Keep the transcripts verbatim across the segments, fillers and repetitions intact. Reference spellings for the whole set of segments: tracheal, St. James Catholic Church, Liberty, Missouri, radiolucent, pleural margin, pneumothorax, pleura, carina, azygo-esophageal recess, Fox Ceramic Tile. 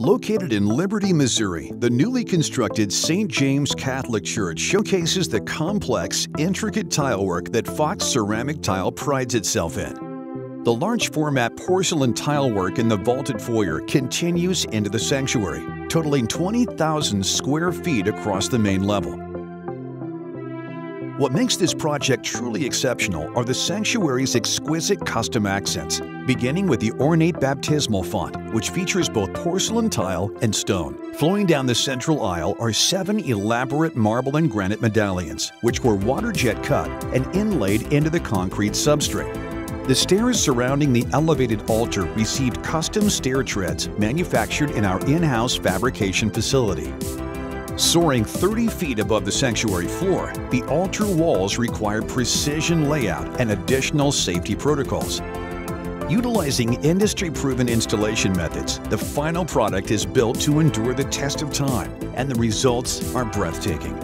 Located in Liberty, Missouri, the newly constructed Saint James Catholic Church showcases the complex, intricate tile work that Fox Ceramic Tile prides itself in. The large format porcelain tile work in the vaulted foyer continues into the sanctuary, totaling twenty thousand square feet across the main level. What makes this project truly exceptional are the sanctuary's exquisite custom accents, beginning with the ornate baptismal font, which features both porcelain tile and stone. Flowing down the central aisle are seven elaborate marble and granite medallions, which were water jet cut and inlaid into the concrete substrate. The stairs surrounding the elevated altar received custom stair treads manufactured in our in-house fabrication facility. Soaring thirty feet above the sanctuary floor, the altar walls require precision layout and additional safety protocols. Utilizing industry-proven installation methods, the final product is built to endure the test of time, and the results are breathtaking.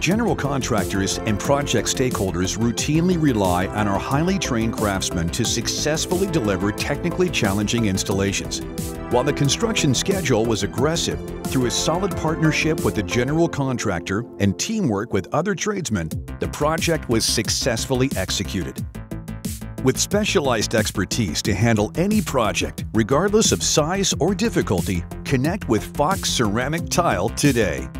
General contractors and project stakeholders routinely rely on our highly trained craftsmen to successfully deliver technically challenging installations. While the construction schedule was aggressive, through a solid partnership with the general contractor and teamwork with other tradesmen, the project was successfully executed. With specialized expertise to handle any project, regardless of size or difficulty, connect with Fox Ceramic Tile today.